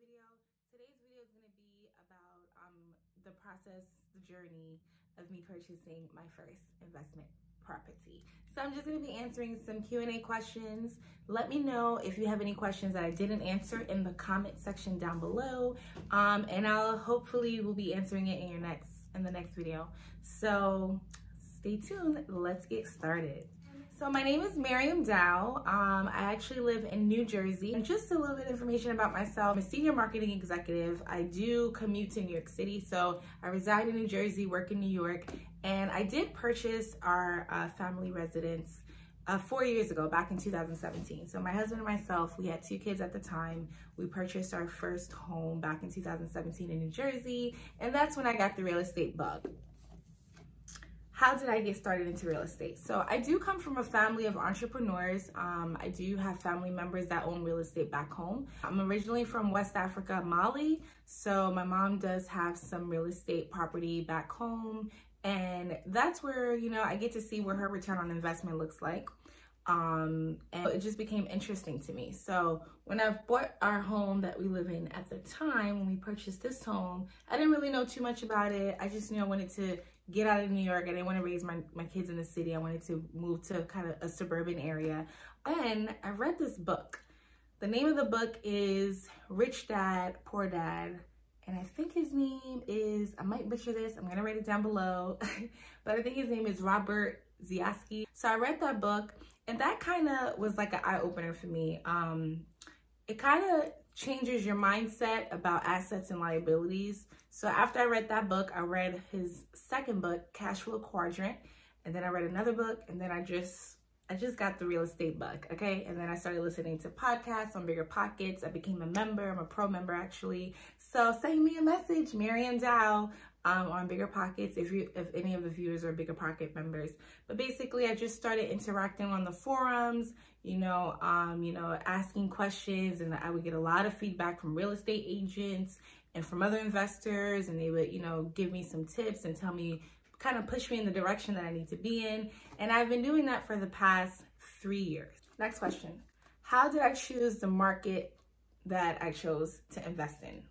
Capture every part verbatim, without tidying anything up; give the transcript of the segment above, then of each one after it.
video. Today's video is gonna be about um, the process, the journey of me purchasing my first investment property. So I'm just gonna be answering some Q and A questions. Let me know if you have any questions that I didn't answer in the comment section down below. Um, and I'll hopefully will be answering it in your next, in the next video. So stay tuned, let's get started. So my name is Mariam Dao. Um, I actually live in New Jersey. And just a little bit of information about myself. I'm a senior marketing executive. I do commute to New York City. So I reside in New Jersey, work in New York. And I did purchase our uh, family residence uh, four years ago, back in two thousand seventeen. So my husband and myself, we had two kids at the time. We purchased our first home back in two thousand seventeen in New Jersey. And that's when I got the real estate bug. How did I get started into real estate? So I do come from a family of entrepreneurs. Um, I do have family members that own real estate back home. I'm originally from West Africa, Mali. So my mom does have some real estate property back home. And that's where, you know, I get to see what her return on investment looks like. Um, and it just became interesting to me. So when I bought our home that we live in at the time, when we purchased this home, I didn't really know too much about it. I just knew I wanted to get out of New York. I didn't want to raise my, my kids in the city. I wanted to move to kind of a suburban area. And I read this book. The name of the book is Rich Dad, Poor Dad. And I think his name is, I might butcher this. I'm going to write it down below. But I think his name is Robert Kiyosaki. So I read that book. And that kind of was like an eye-opener for me. Um, it kind of changes your mindset about assets and liabilities. So after I read that book, I read his second book, Cashflow Quadrant, and then I read another book, and then I just I just got the real estate bug, okay? And then I started listening to podcasts on BiggerPockets. I became a member. I'm a pro member, actually. So send me a message, Mariam Dao, um, on BiggerPockets if you if any of the viewers are BiggerPocket members. But basically, I just started interacting on the forums, you know, um, you know, asking questions, and I would get a lot of feedback from real estate agents and from other investors, and they would, you know, give me some tips and tell me, kind of push me in the direction that I need to be in. And I've been doing that for the past three years. Next question. How did I choose the market that I chose to invest in?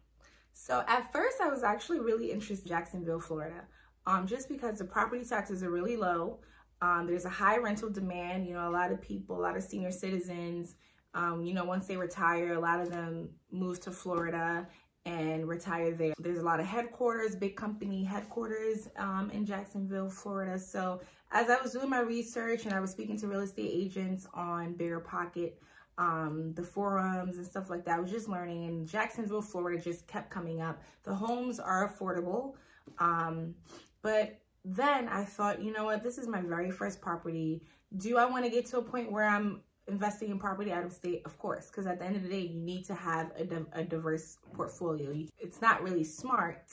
So at first I was actually really interested in Jacksonville, Florida, um, just because the property taxes are really low. Um, there's a high rental demand. You know, a lot of people, a lot of senior citizens, um, you know, once they retire, a lot of them move to Florida and retire there. There's a lot of headquarters, big company headquarters um, in Jacksonville, Florida. So as I was doing my research and I was speaking to real estate agents on BiggerPocket, um, the forums and stuff like that, I was just learning, and Jacksonville, Florida just kept coming up. The homes are affordable, um, but then I thought, you know what, this is my very first property. Do I wanna get to a point where I'm investing in property out of state? Of course, because at the end of the day, you need to have a, di a diverse portfolio. It's not really smart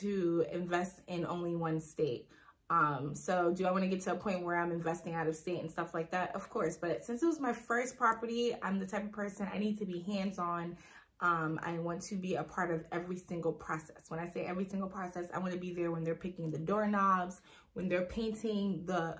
to invest in only one state. Um, so do I want to get to a point where I'm investing out of state and stuff like that? Of course, but since it was my first property, I'm the type of person, I need to be hands-on. Um, I want to be a part of every single process. When I say every single process, I want to be there when they're picking the doorknobs, when they're painting the,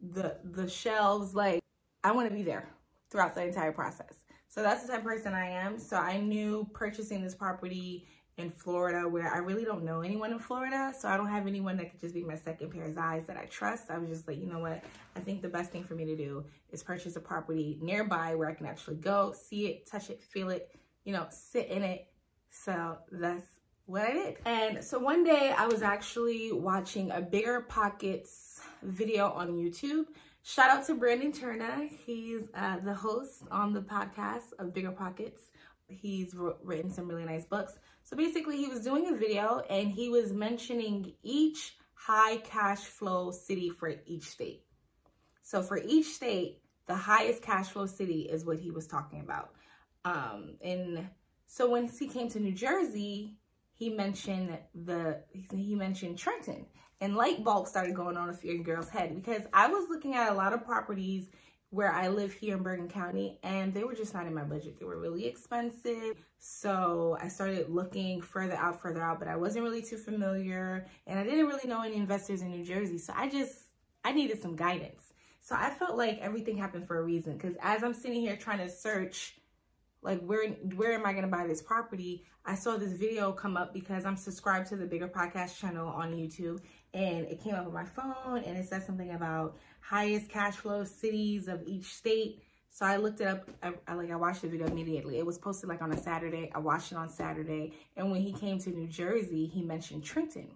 the, the shelves, like, I want to be there throughout the entire process. So that's the type of person I am. So I knew purchasing this property in Florida, where I really don't know anyone in Florida, so I don't have anyone that could just be my second pair of eyes that I trust. I was just like, you know what? I think the best thing for me to do is purchase a property nearby where I can actually go, see it, touch it, feel it, you know, sit in it. So that's what I did. And so one day I was actually watching a BiggerPockets video on YouTube. Shout out to Brandon Turner. He's uh, the host on the podcast of BiggerPockets. He's written some really nice books. So basically he was doing a video and he was mentioning each high cash flow city for each state. So for each state, the highest cash flow city is what he was talking about. Um, and so when he came to New Jersey, he mentioned the, he mentioned Trenton, and light bulbs started going on a few girls' head, because I was looking at a lot of properties where I live here in Bergen County, and they were just not in my budget. They were really expensive. So I started looking further out, further out, but I wasn't really too familiar, and I didn't really know any investors in New Jersey. So I just, I needed some guidance. So I felt like everything happened for a reason, because as I'm sitting here trying to search Like, where, where am I going to buy this property? I saw this video come up because I'm subscribed to the Bigger Podcast channel on YouTube, and it came up on my phone, and it said something about highest cash flow cities of each state. So I looked it up. I, I, like, I watched the video immediately. It was posted, like, on a Saturday. I watched it on Saturday, and when he came to New Jersey, he mentioned Trenton.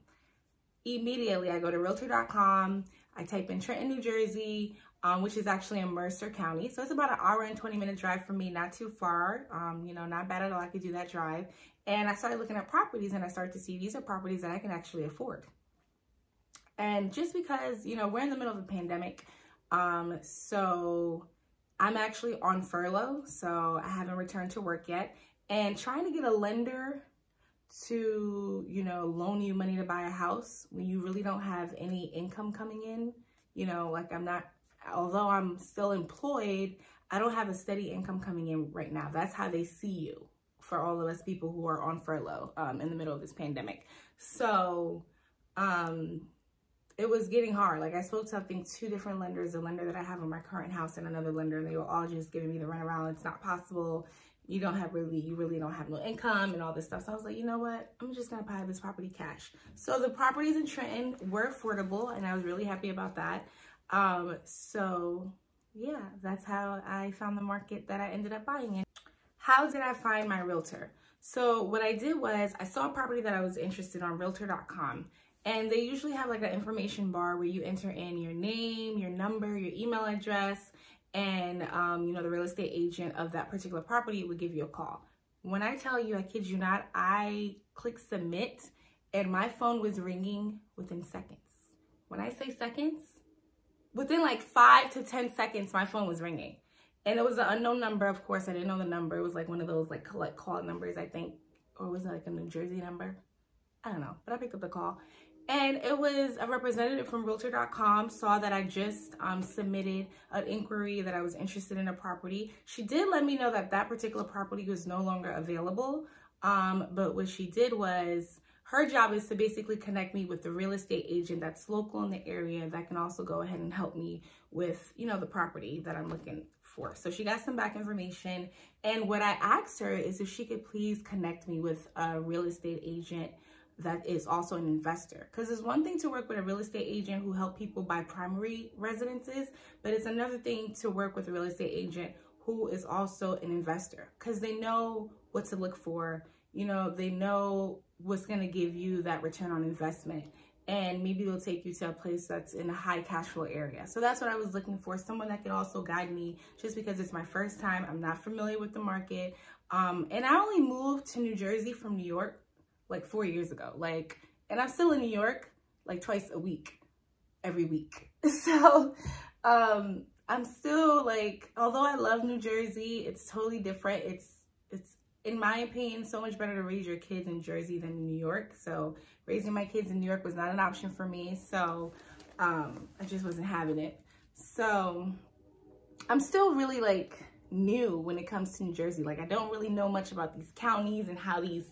Immediately, I go to realtor dot com. I type in Trenton, New Jersey, Um, which is actually in Mercer County. So it's about an hour and twenty minute drive for me, not too far. Um, you know, not bad at all. I could do that drive. And I started looking at properties, and I started to see these are properties that I can actually afford. And just because, you know, we're in the middle of a pandemic, um, so I'm actually on furlough, so I haven't returned to work yet. And trying to get a lender to, you know, loan you money to buy a house when you really don't have any income coming in, you know, like I'm not... although I'm still employed, I don't have a steady income coming in right now. That's how they see you, for all of us people who are on furlough um, in the middle of this pandemic. So um, it was getting hard. Like, I spoke to, I think, two different lenders, the lender that I have in my current house and another lender, and they were all just giving me the runaround. It's not possible. You don't have really, you really don't have no income and all this stuff. So I was like, you know what? I'm just going to buy this property cash. So the properties in Trenton were affordable, and I was really happy about that. Um, so yeah, that's how I found the market that I ended up buying in. How did I find my realtor? So what I did was I saw a property that I was interested on realtor dot com, and they usually have like an information bar where you enter in your name, your number, your email address, and, um, you know, the real estate agent of that particular property would give you a call. When I tell you, I kid you not, I clicked submit and my phone was ringing within seconds. When I say seconds, within like five to ten seconds, my phone was ringing. And it was an unknown number, of course. I didn't know the number. It was like one of those like collect call numbers, I think. Or was it like a New Jersey number? I don't know. But I picked up the call. And it was a representative from realtor dot com, saw that I just um, submitted an inquiry that I was interested in a property. She did let me know that that particular property was no longer available. Um, but what she did was... her job is to basically connect me with the real estate agent that's local in the area that can also go ahead and help me with, you know, the property that I'm looking for. So she got some back information. And what I asked her is if she could please connect me with a real estate agent that is also an investor. Because it's one thing to work with a real estate agent who helps people buy primary residences, but it's another thing to work with a real estate agent who is also an investor, because they know what to look for. You know, they know what's going to give you that return on investment, and maybe they'll take you to a place that's in a high cash flow area. So that's what I was looking for, someone that could also guide me, just because it's my first time, I'm not familiar with the market, um and I only moved to New Jersey from New York like four years ago, like, and I'm still in New York like twice a week, every week. So um I'm still like, although I love New Jersey, it's totally different. It's it's in my opinion, so much better to raise your kids in Jersey than in New York. So raising my kids in New York was not an option for me. So um, I just wasn't having it. So I'm still really like new when it comes to New Jersey. Like, I don't really know much about these counties and how these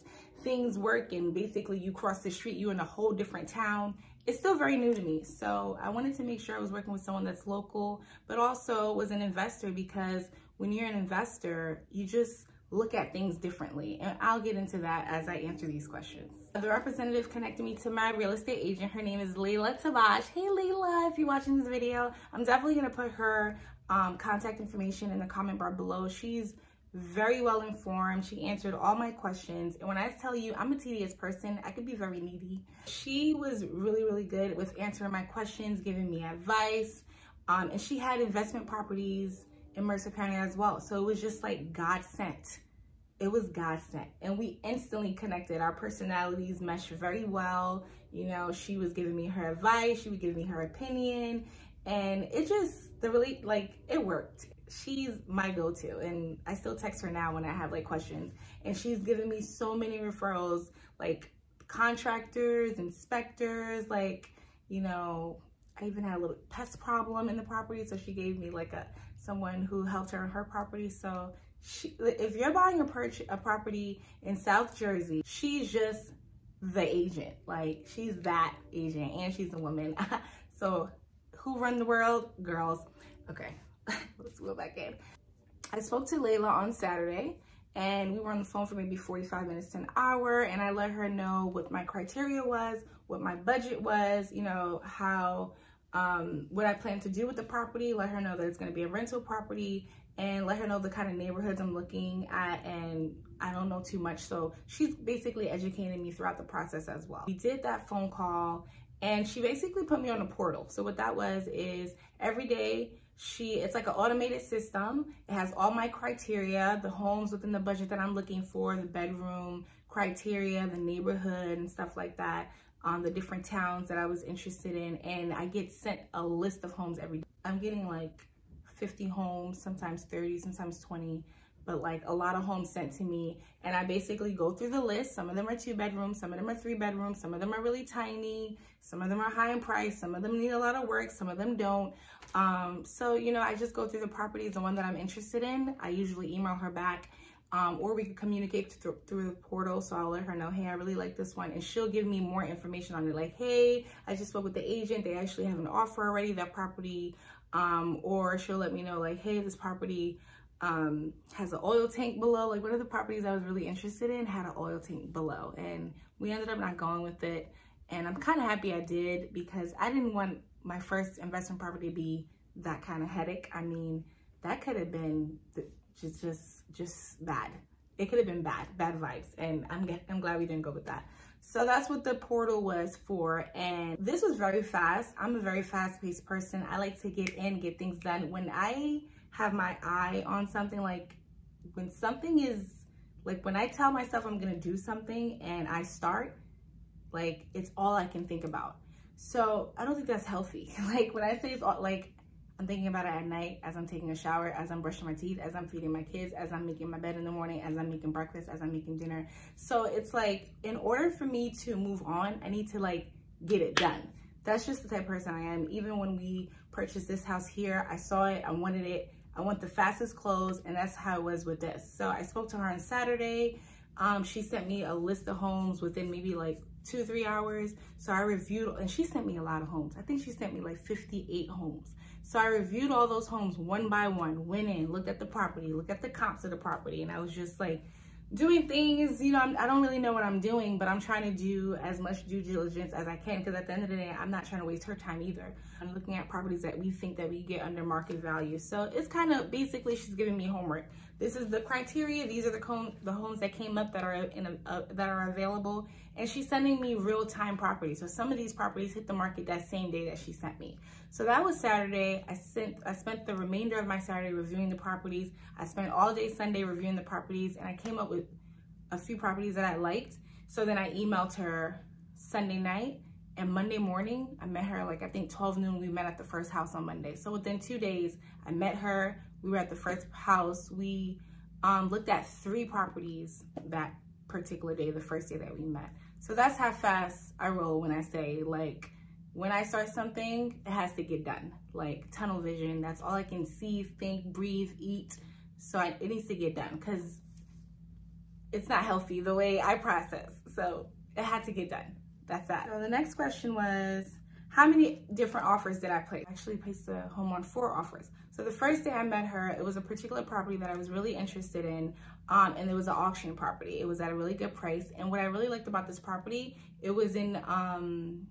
things work. And basically you cross the street, you're in a whole different town. It's still very new to me. So I wanted to make sure I was working with someone that's local, but also was an investor, because when you're an investor, you just look at things differently. And I'll get into that as I answer these questions. The representative connected me to my real estate agent. Her name is Layla Tabash. Hey Layla, if you're watching this video, I'm definitely gonna put her um, contact information in the comment bar below. She's very well informed. She answered all my questions. And when I tell you, I'm a tedious person, I could be very needy. She was really, really good with answering my questions, giving me advice. Um, and she had investment properties in Mercer County as well. So it was just like God sent. It was God sent. And we instantly connected. Our personalities meshed very well. You know, she was giving me her advice, she would give me her opinion. And it just, the really, like, it worked. She's my go-to. And I still text her now when I have like questions. And she's given me so many referrals, like contractors, inspectors, like, you know, I even had a little pest problem in the property. So she gave me like a, someone who helped her on her property. So she, if you're buying a, perch, a property in South Jersey, she's just the agent. Like, she's that agent, and she's a woman. So who run the world? Girls. Okay, let's go back in. I spoke to Layla on Saturday, and we were on the phone for maybe forty-five minutes to an hour, and I let her know what my criteria was, what my budget was, you know, how, um, what I plan to do with the property, let her know that it's gonna be a rental property, and let her know the kind of neighborhoods I'm looking at, and I don't know too much. So she's basically educating me throughout the process as well. We did that phone call, and she basically put me on a portal. So what that was is every day, she, it's like an automated system. It has all my criteria, the homes within the budget that I'm looking for, the bedroom criteria, the neighborhood and stuff like that, um, the different towns that I was interested in. And I get sent a list of homes every day. I'm getting like fifty homes, sometimes thirty, sometimes twenty, but like a lot of homes sent to me. And I basically go through the list. Some of them are two bedrooms, some of them are three bedrooms, some of them are really tiny, some of them are high in price, some of them need a lot of work, some of them don't. Um, so, you know, I just go through the properties, the one that I'm interested in. I usually email her back, um, or we can communicate through, through the portal. So I'll let her know, hey, I really like this one. And she'll give me more information on it. Like, hey, I just spoke with the agent. They actually have an offer already, that property. Um, or she'll let me know like, hey, this property um, has an oil tank below. Like one of the properties I was really interested in had an oil tank below, and we ended up not going with it. And I'm kind of happy I did, because I didn't want my first investment property to be that kind of headache. I mean, that could have been just, just, just bad. It could have been bad, bad vibes. And I'm, I'm glad we didn't go with that. So that's what the portal was for. And this was very fast. I'm a very fast-paced person. I like to get in, get things done. When I have my eye on something, like when something is, like when I tell myself I'm gonna do something and I start, like it's all I can think about. So I don't think that's healthy. Like when I say it's all, like I'm thinking about it at night, as I'm taking a shower, as I'm brushing my teeth, as I'm feeding my kids, as I'm making my bed in the morning, as I'm making breakfast, as I'm making dinner. So it's like, in order for me to move on, I need to like get it done. That's just the type of person I am. Even when we purchased this house here, I saw it, I wanted it, I want the fastest close, and that's how it was with this. So I spoke to her on Saturday. Um, she sent me a list of homes within maybe like two, three hours. So I reviewed, and she sent me a lot of homes. I think she sent me like fifty-eight homes. So I reviewed all those homes one by one, went in, looked at the property, looked at the comps of the property. And I was just like doing things, you know, I'm, I don't really know what I'm doing, but I'm trying to do as much due diligence as I can. Cause at the end of the day, I'm not trying to waste her time either. I'm looking at properties that we think that we get under market value. So it's kind of basically, she's giving me homework. This is the criteria. These are the, com the homes that came up that are in a, uh, that are available. And she's sending me real time properties. So some of these properties hit the market that same day that she sent me. So that was Saturday. I sent, I spent the remainder of my Saturday reviewing the properties. I spent all day Sunday reviewing the properties, and I came up with a few properties that I liked. So then I emailed her Sunday night, and Monday morning, I met her like, I think twelve noon, we met at the first house on Monday. So within two days, I met her, we were at the first house. We um, looked at three properties that particular day, the first day that we met. So that's how fast I roll when I say, like, when I start something, it has to get done. Like tunnel vision, that's all I can see, think, breathe, eat. So I, it needs to get done, because it's not healthy the way I process. So it had to get done. That's that. So the next question was, how many different offers did I place? I actually placed the home on four offers. So the first day I met her, it was a particular property that I was really interested in. Um, and it was an auction property. It was at a really good price. And what I really liked about this property, it was in, um,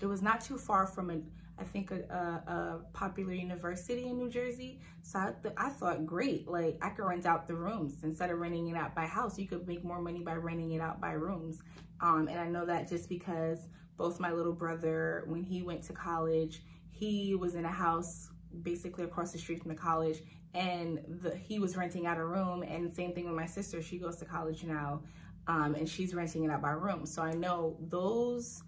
it was not too far from, a, I think, a, a, a popular university in New Jersey. So I, th I thought, great, like I could rent out the rooms. Instead of renting it out by house, you could make more money by renting it out by rooms. Um, and I know that just because both my little brother, when he went to college, he was in a house basically across the street from the college, and the, he was renting out a room. And same thing with my sister, she goes to college now, um, and she's renting it out by room. So I know those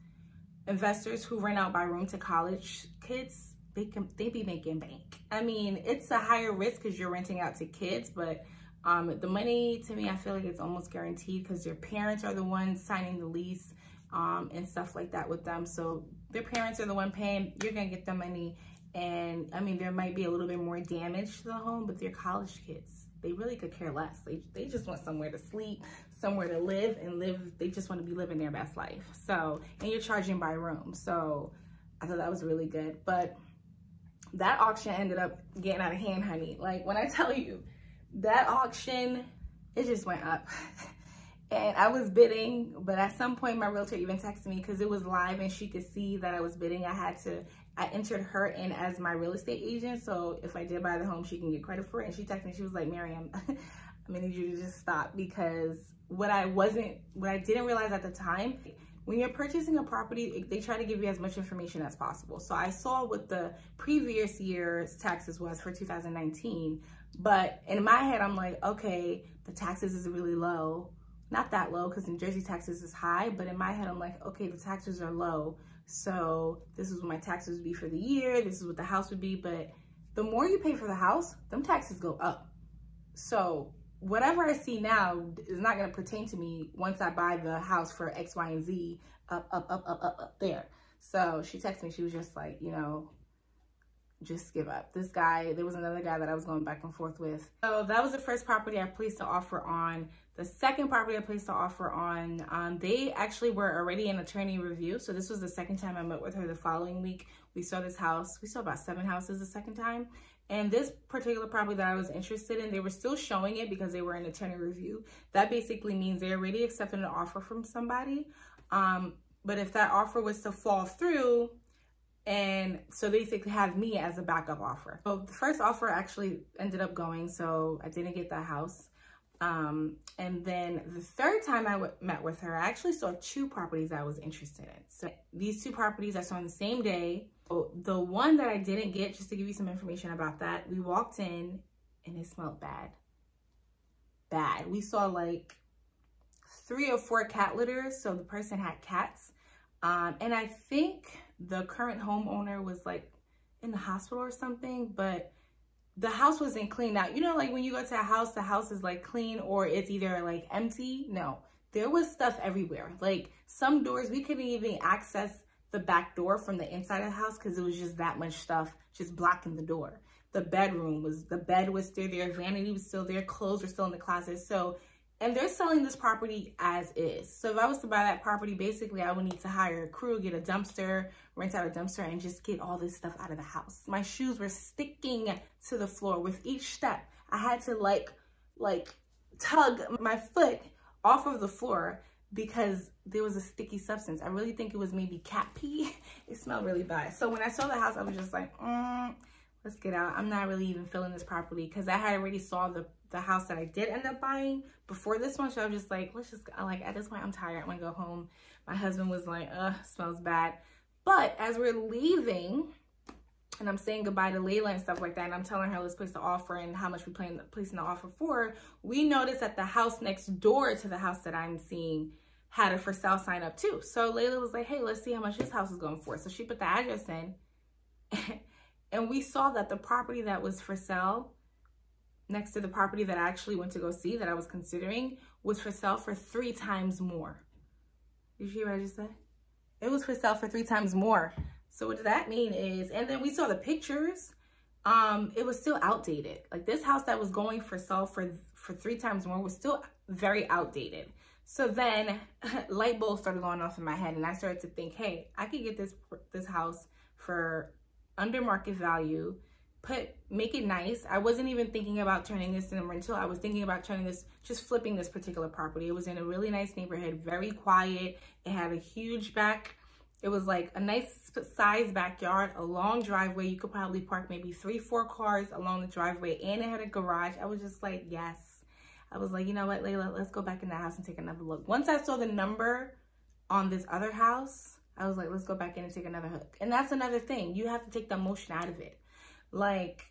investors who rent out by room to college kids, they can, they be making bank. I mean, it's a higher risk because you're renting out to kids, but um, the money, to me, I feel like it's almost guaranteed because their parents are the ones signing the lease um, and stuff like that with them. So their parents are the one paying, you're gonna get the money. And I mean, there might be a little bit more damage to the home, but they're college kids. They really could care less. They, they just want somewhere to sleep, somewhere to live and live. They just want to be living their best life. So, and you're charging by room. So I thought that was really good. But that auction ended up getting out of hand, honey. Like when I tell you, that auction, it just went up. And I was bidding, but at some point my realtor even texted me because it was live and she could see that I was bidding. I had to, I entered her in as my real estate agent. So if I did buy the home, she can get credit for it. And she texted me, she was like, Mariam, I'm gonna need you to just stop, because what I wasn't, what I didn't realize at the time, when you're purchasing a property, they try to give you as much information as possible. So I saw what the previous year's taxes was for two thousand nineteen, but in my head, I'm like, okay, the taxes is really low. Not that low, because in Jersey taxes is high, but in my head, I'm like, okay, the taxes are low. So this is what my taxes would be for the year. This is what the house would be. But the more you pay for the house, them taxes go up. So whatever I see now is not going to pertain to me once I buy the house for X, Y, and Z up, up, up, up, up, up there. So she texted me. She was just like, you know, just give up. This guy, there was another guy that I was going back and forth with. So that was the first property I placed an offer on. The second property I placed an offer on, um, they actually were already in attorney review. So this was the second time I met with her the following week. We saw this house. We saw about seven houses the second time. And this particular property that I was interested in, they were still showing it because they were in attorney review. That basically means they already accepted an offer from somebody. Um, but if that offer was to fall through, and so they basically have me as a backup offer. So the first offer actually ended up going, so I didn't get that house. Um, and then the third time I w met with her, I actually saw two properties I was interested in. So these two properties I saw on the same day. The one that I didn't get, just to give you some information about that, we walked in and it smelled bad. Bad. We saw like three or four cat litters. So the person had cats. Um, and I think the current homeowner was like in the hospital or something, but the house wasn't cleaned out. You know, like when you go to a house, the house is like clean or it's either like empty. No, there was stuff everywhere. Like some doors, we couldn't even access the back door from the inside of the house because it was just that much stuff just blocking the door. The bedroom was, the bed was still there, vanity was still there, clothes were still in the closet. So, and they're selling this property as is. So if I was to buy that property, basically I would need to hire a crew, get a dumpster, rent out a dumpster, and just get all this stuff out of the house. My shoes were sticking to the floor with each step. I had to like, like tug my foot off of the floor because there was a sticky substance. I really think it was maybe cat pee. It smelled really bad. So when I saw the house, I was just like, mm, let's get out. I'm not really even feeling this property because I had already saw the, the house that I did end up buying before this one. So I was just like, let's just go. Like at this point, I'm tired. I'm gonna go home. My husband was like, uh, smells bad. But as we're leaving and I'm saying goodbye to Layla and stuff like that, and I'm telling her let's place the offer and how much we plan placing the offer for, we noticed that the house next door to the house that I'm seeing had a for sale sign up too. So Layla was like, hey, let's see how much this house is going for. So she put the address in and we saw that the property that was for sale next to the property that I actually went to go see that I was considering was for sale for three times more. Did you hear what I just said? It was for sale for three times more. So what that mean is, and then we saw the pictures, um, it was still outdated. Like this house that was going for sale for, for three times more was still very outdated. So then light bulbs started going off in my head and I started to think, hey, I could get this this house for under market value, put make it nice. I wasn't even thinking about turning this into a rental. I was thinking about turning this, just flipping this particular property. It was in a really nice neighborhood, very quiet. It had a huge back. It was like a nice size backyard, a long driveway. You could probably park maybe three, four cars along the driveway, and it had a garage. I was just like, yes. I was like, you know what, Layla, let's go back in that house and take another look. Once I saw the number on this other house, I was like, let's go back in and take another look. And that's another thing. You have to take the emotion out of it. Like,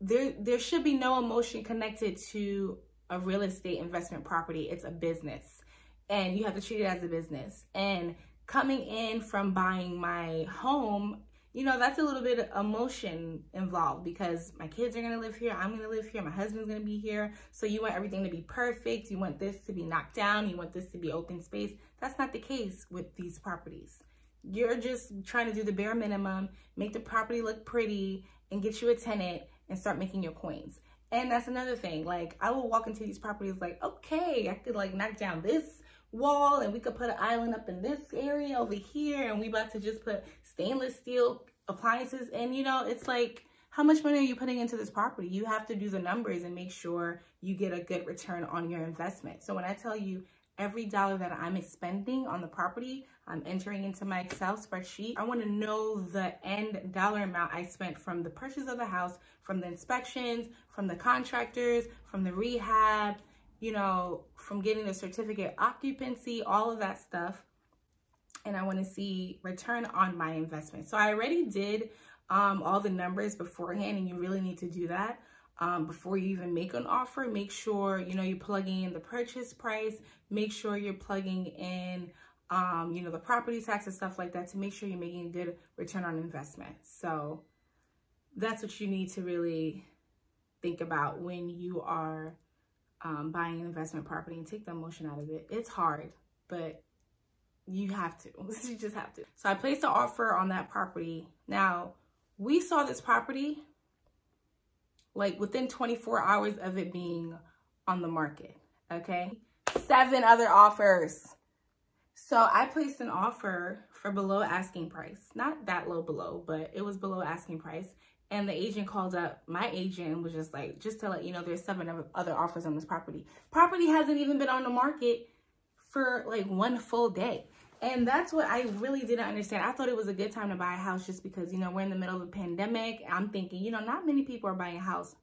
there, there should be no emotion connected to a real estate investment property. It's a business. And you have to treat it as a business. And coming in from buying my home, you know, that's a little bit of emotion involved because my kids are gonna live here, I'm gonna live here, my husband's gonna be here. So you want everything to be perfect, you want this to be knocked down, you want this to be open space. That's not the case with these properties. You're just trying to do the bare minimum, make the property look pretty, and get you a tenant and start making your coins. And that's another thing, like I will walk into these properties like, okay, I could like knock down this wall and we could put an island up in this area over here and we about to just put stainless steel appliances in. You know, it's like, how much money are you putting into this property? You have to do the numbers and make sure you get a good return on your investment. So when I tell you every dollar that I'm expending on the property, I'm entering into my Excel spreadsheet. I want to know the end dollar amount I spent from the purchase of the house, from the inspections, from the contractors, from the rehab, you know, from getting the certificate of occupancy, all of that stuff. And I want to see return on my investment. So I already did um, all the numbers beforehand, and you really need to do that. Um, before you even make an offer, make sure, you know, you're plugging in the purchase price, make sure you're plugging in, um, you know, the property tax and stuff like that to make sure you're making a good return on investment. So that's what you need to really think about when you are um, buying an investment property, and take the emotion out of it. It's hard, but you have to, you just have to. So I placed an offer on that property. Now, we saw this property like within twenty-four hours of it being on the market, okay? Seven other offers. So I placed an offer for below asking price. Not that low below, but it was below asking price. And the agent called up my agent and was just like, just to let you know, there's seven other offers on this property. Property hasn't even been on the market for like one full day. And that's what I really didn't understand. I thought it was a good time to buy a house just because, you know, we're in the middle of a pandemic. I'm thinking, you know, not many people are buying a house.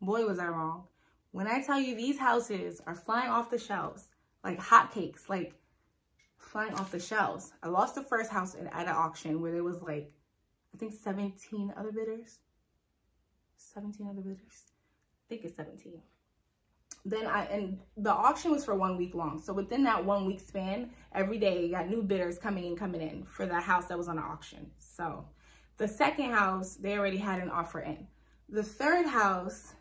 Boy, was I wrong. When I tell you these houses are flying off the shelves, like hotcakes, like flying off the shelves. I lost the first house at an auction where there was like, I think seventeen other bidders. seventeen other bidders. I think it's seventeen. Then I, and the auction was for one week long. So within that one week span, every day you got new bidders coming in, coming in for the house that was on the auction. So the second house, they already had an offer in. The third house,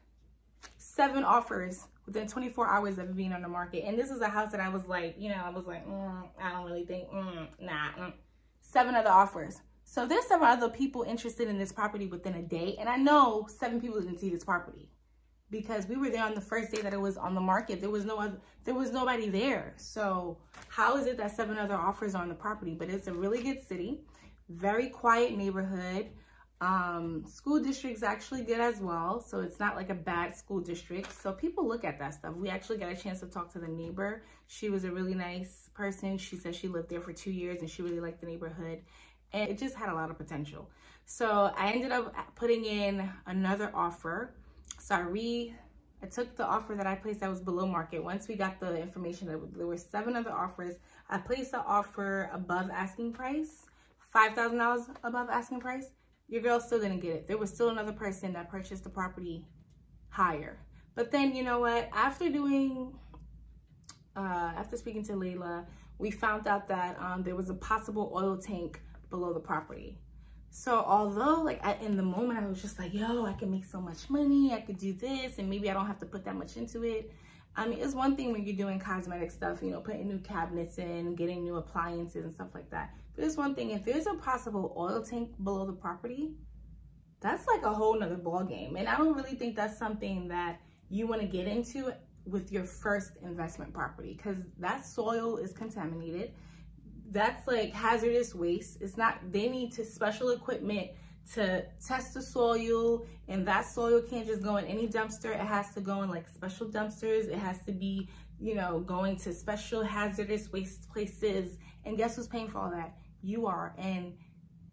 seven offers within twenty-four hours of being on the market. And this was a house that I was like, you know, I was like, mm, I don't really think, mm, nah, mm. Seven other offers. So there's several other people interested in this property within a day. And I know seven people didn't see this property, because we were there on the first day that it was on the market. There was no other, there was nobody there. So how is it that seven other offers are on the property? But it's a really good city, very quiet neighborhood. Um, school district's actually good as well. So it's not like a bad school district. So people look at that stuff. We actually got a chance to talk to the neighbor. She was a really nice person. She said she lived there for two years and she really liked the neighborhood. And it just had a lot of potential. So I ended up putting in another offer. So I, re, I took the offer that I placed that was below market. Once we got the information that there were seven other offers, I placed the offer above asking price, five thousand dollars above asking price. Your girl still didn't get it. There was still another person that purchased the property higher. But then, you know what? After doing, uh, after speaking to Layla, we found out that um, there was a possible oil tank below the property. So although like I, in the moment I was just like, yo, I can make so much money, I could do this, and maybe I don't have to put that much into it. I mean, it's one thing when you're doing cosmetic stuff, you know, putting new cabinets in, getting new appliances and stuff like that. But it's one thing, if there's a possible oil tank below the property, that's like a whole nother ball game. And I don't really think that's something that you want to get into with your first investment property, because that soil is contaminated. That's like hazardous waste. It's not, they need to special equipment to test the soil, and that soil can't just go in any dumpster. It has to go in like special dumpsters. It has to be, you know, going to special hazardous waste places. And guess who's paying for all that? You are. And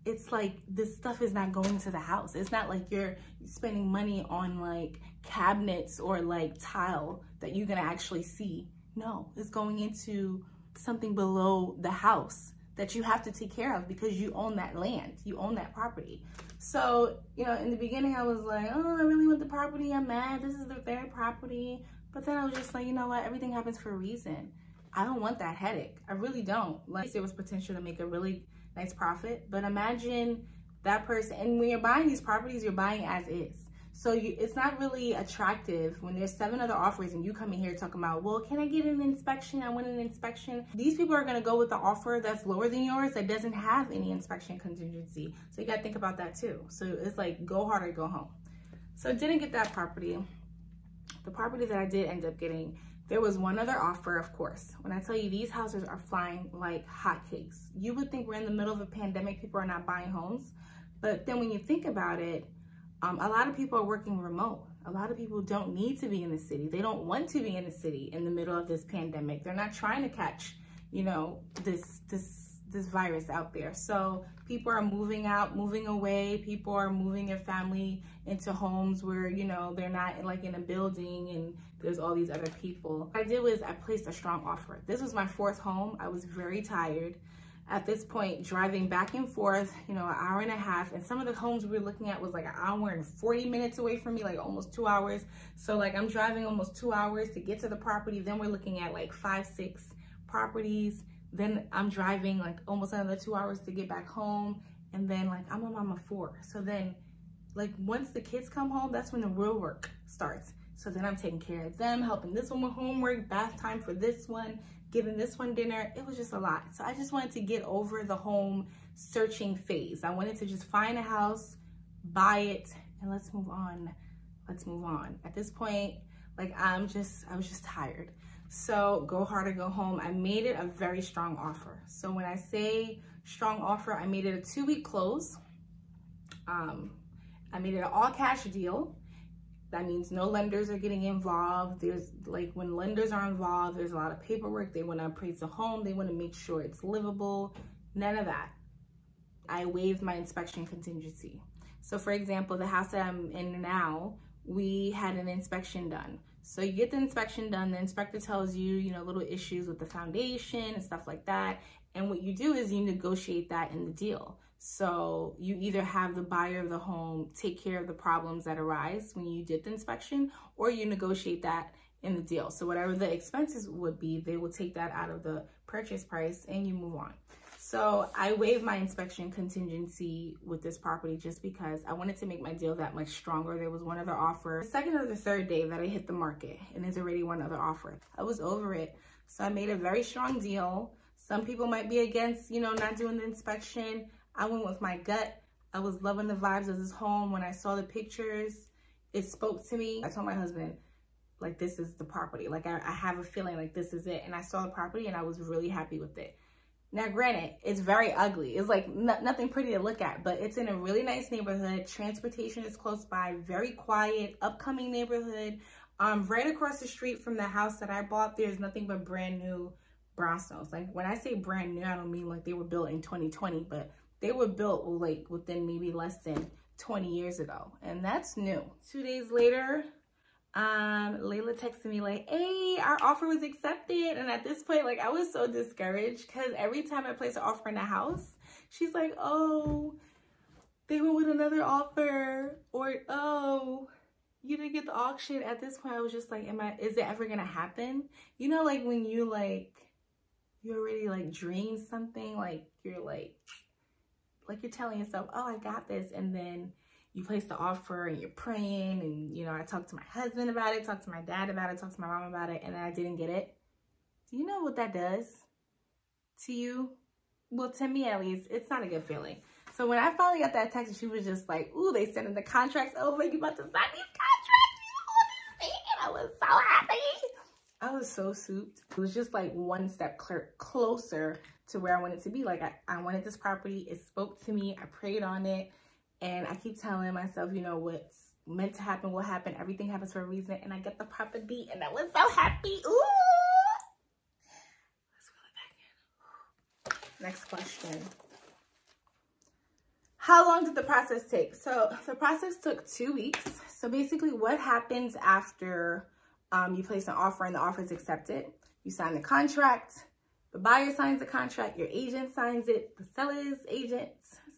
it's like, this stuff is not going to the house. It's not like you're spending money on like cabinets or like tile that you're gonna actually see. No, it's going into something below the house that you have to take care of because you own that land, you own that property. So, you know, in the beginning I was like, oh, I really want the property, I'm mad, this is the third property. But then I was just like, you know what, everything happens for a reason. I don't want that headache, I really don't. Like, there was potential to make a really nice profit, but imagine that person, and when you're buying these properties, you're buying as is. So you, it's not really attractive when there's seven other offers and you come in here talking about, well, can I get an inspection? I want an inspection. These people are going to go with the offer that's lower than yours that doesn't have any inspection contingency. So you got to think about that too. So it's like, go hard or go home. So I didn't get that property. The property that I did end up getting, there was one other offer, of course. When I tell you these houses are flying like hotcakes, you would think we're in the middle of a pandemic, people are not buying homes. But then when you think about it, Um, a lot of people are working remote. A lot of people don't need to be in the city. They don't want to be in the city in the middle of this pandemic. They're not trying to catch, you know, this this this virus out there. So people are moving out, moving away. People are moving their family into homes where, you know, they're not like in a building and there's all these other people. What I did was I placed a strong offer. This was my fourth home. I was very tired. At this point, driving back and forth, you know, an hour and a half. And some of the homes we were looking at was like an hour and forty minutes away from me, like almost two hours. So like I'm driving almost two hours to get to the property. Then we're looking at like five, six properties. Then I'm driving like almost another two hours to get back home. And then like I'm a mom of four. So then like once the kids come home, that's when the real work starts. So then I'm taking care of them, helping this one with homework, bath time for this one, giving this one dinner. It was just a lot. So I just wanted to get over the home searching phase. I wanted to just find a house, buy it, and let's move on. Let's move on. At this point, like I'm just, I was just tired. So go hard or go home. I made it a very strong offer. So when I say strong offer, I made it a two week close. Um, I made it an all cash deal. That means no lenders are getting involved. There's like when lenders are involved, there's a lot of paperwork. They want to appraise the home. They want to make sure it's livable. None of that. I waived my inspection contingency. So for example, the house that I'm in now, we had an inspection done. So you get the inspection done. The inspector tells you, you know, little issues with the foundation and stuff like that. And what you do is you negotiate that in the deal. So you either have the buyer of the home take care of the problems that arise when you did the inspection, or you negotiate that in the deal. So whatever the expenses would be, they will take that out of the purchase price and you move on. So I waived my inspection contingency with this property just because I wanted to make my deal that much stronger. There was one other offer, the second or the third day that I hit the market, and there's already one other offer. I was over it. So I made a very strong deal. Some people might be against, you know, not doing the inspection. I went with my gut. I was loving the vibes of this home. When I saw the pictures, it spoke to me. I told my husband, like, this is the property. Like, I, I have a feeling like this is it. And I saw the property and I was really happy with it. Now, granted, it's very ugly. It's like n nothing pretty to look at, but it's in a really nice neighborhood. Transportation is close by, very quiet, upcoming neighborhood. Um, right across the street from the house that I bought, there's nothing but brand new brownstones. Like, when I say brand new, I don't mean like they were built in twenty twenty, but they were built like within maybe less than twenty years ago. And that's new. Two days later, um, Layla texted me like, hey, our offer was accepted. And at this point, like I was so discouraged because every time I place an offer in a house, she's like, oh, they went with another offer, or oh, you didn't get the auction. At this point, I was just like, am I, is it ever gonna happen? You know, like when you like, you already like dream something, like you're like, like you're telling yourself, oh, I got this. And then you place the offer and you're praying. And, you know, I talked to my husband about it, talked to my dad about it, talked to my mom about it, and I didn't get it. Do you know what that does to you? Well, to me, at least, it's not a good feeling. So when I finally got that text, she was just like, ooh, they sending the contracts over. You about to sign these contracts. You don't understand. I was so happy. I was so souped. It was just like one step closer to where I wanted to be. Like I, I wanted this property. It spoke to me. I prayed on it. And I keep telling myself, you know, what's meant to happen will happen. Everything happens for a reason. And I get the property and I was so happy. Ooh. Let's reel it back in. Next question. How long did the process take? So the process took two weeks. So basically what happens after um, you place an offer and the offer is accepted, you sign the contract. The buyer signs the contract, your agent signs it, the seller's agent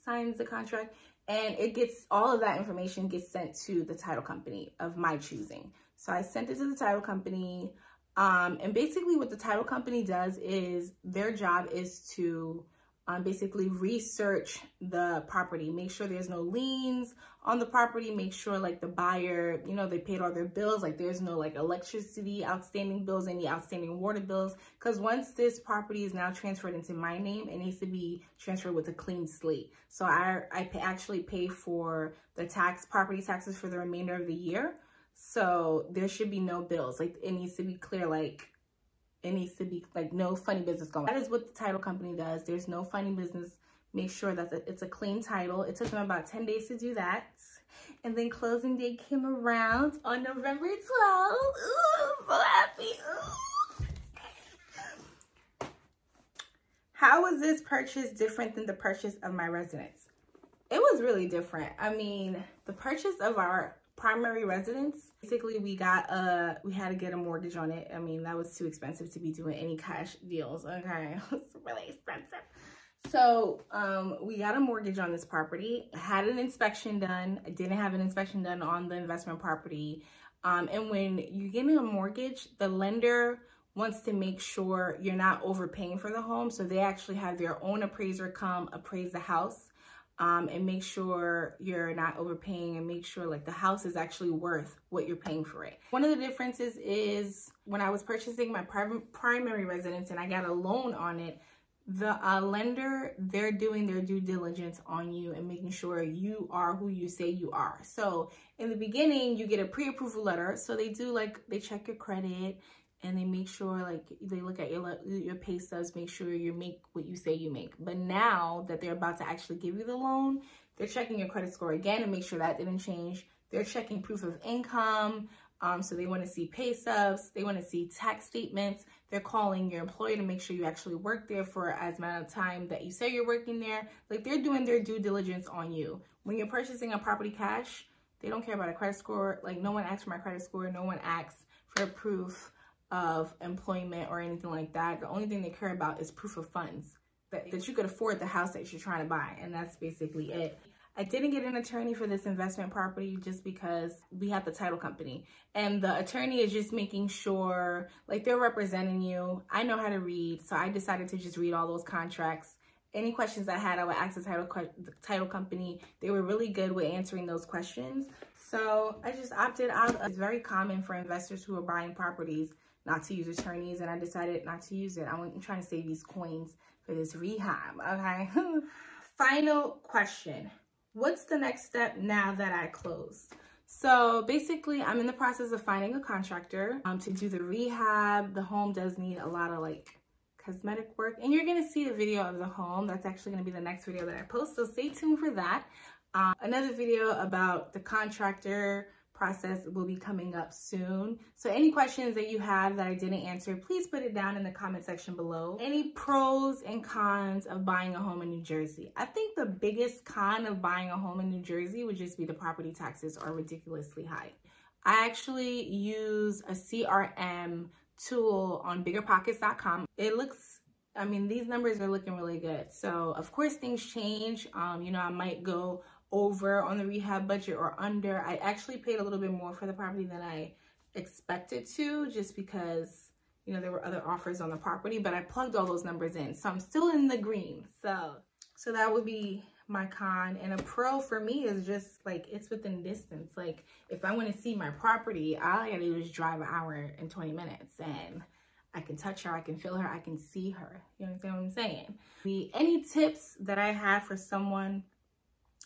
signs the contract, and it gets all of that information gets sent to the title company of my choosing. So I sent it to the title company, um, and basically what the title company does is their job is to um, basically research the property, make sure there's no liens on the property, make sure like the buyer, you know, they paid all their bills, like there's no like electricity, outstanding bills, any outstanding water bills. Cause once this property is now transferred into my name, it needs to be transferred with a clean slate. So I, I pay, actually pay for the tax, property taxes for the remainder of the year. So there should be no bills. Like it needs to be clear, like it needs to be like no funny business going on. That is what the title company does. There's no funny business. Make sure that it's a clean title. It took them about ten days to do that. And then closing day came around on November twelfth. Ooh, I'm so happy. Ooh. How is this purchase different than the purchase of my residence? It was really different. I mean, the purchase of our primary residence, basically we got a, we had to get a mortgage on it. I mean, that was too expensive to be doing any cash deals, okay? It was really expensive. So um, we got a mortgage on this property, had an inspection done, didn't have an inspection done on the investment property. Um, and when you get a mortgage, the lender wants to make sure you're not overpaying for the home. So they actually have their own appraiser come appraise the house. Um, and make sure you're not overpaying and make sure like the house is actually worth what you're paying for it. One of the differences is when I was purchasing my prim primary residence and I got a loan on it, the uh, lender, they're doing their due diligence on you and making sure you are who you say you are. So in the beginning, you get a pre-approval letter. So they do like, they check your credit and they make sure like they look at your your pay stubs, make sure you make what you say you make. But now that they're about to actually give you the loan, they're checking your credit score again and make sure that didn't change. They're checking proof of income. Um, so they want to see pay stubs. They want to see tax statements. They're calling your employer to make sure you actually work there for as amount of time that you say you're working there. Like they're doing their due diligence on you. When you're purchasing a property cash, they don't care about a credit score. Like no one asks for my credit score. No one asks for proof of employment or anything like that. The only thing they care about is proof of funds, that, that you could afford the house that you're trying to buy, and that's basically it. I didn't get an attorney for this investment property just because we have the title company, and the attorney is just making sure, like they're representing you. I know how to read, so I decided to just read all those contracts. Any questions I had, I would ask the title, the title company. They were really good with answering those questions, so I just opted out. It's very common for investors who are buying properties not to use attorneys, and I decided not to use it. I'm trying to save these coins for this rehab, okay? Final question. What's the next step now that I closed? So basically, I'm in the process of finding a contractor um, to do the rehab. The home does need a lot of like cosmetic work, and you're gonna see a video of the home. That's actually gonna be the next video that I post, so stay tuned for that. Um, another video about the contractor process will be coming up soon. So any questions that you have that I didn't answer, please put it down in the comment section below. Any pros and cons of buying a home in New Jersey? I think the biggest con of buying a home in New Jersey would just be the property taxes are ridiculously high. I actually use a C R M tool on bigger pockets dot com. It looks, I mean, these numbers are looking really good. So of course things change. Um, you know, I might go over on the rehab budget or under. I actually paid a little bit more for the property than I expected to, just because, you know, there were other offers on the property, but I plugged all those numbers in. So I'm still in the green. So, so that would be my con. And a pro for me is just like, it's within distance. Like if I want to see my property, all I gotta do is drive an hour and twenty minutes, and I can touch her, I can feel her, I can see her. You understand what I'm saying? The, any tips that I have for someone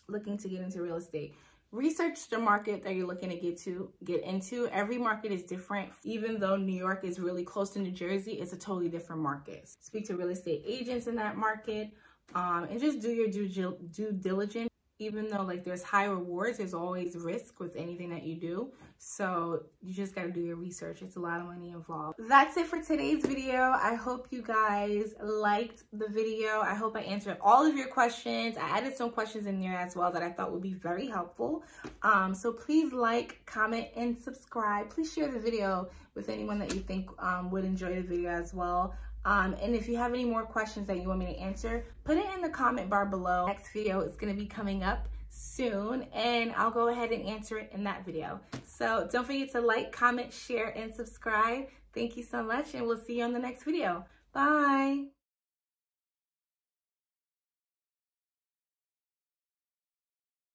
looking to get into real estate? Research the market that you're looking to get to get into. Every market is different. Even though New York is really close to New Jersey, it's a totally different market. Speak to real estate agents in that market, um, and just do your due, due diligence. Even though like there's high rewards, there's always risk with anything that you do. So you just gotta do your research. It's a lot of money involved. That's it for today's video. I hope you guys liked the video. I hope I answered all of your questions. I added some questions in there as well that I thought would be very helpful. Um, so please like, comment, and subscribe. Please share the video with anyone that you think um, would enjoy the video as well. Um, and if you have any more questions that you want me to answer, put it in the comment bar below. Next video is going to be coming up soon, and I'll go ahead and answer it in that video. So don't forget to like, comment, share, and subscribe. Thank you so much, and we'll see you on the next video. Bye.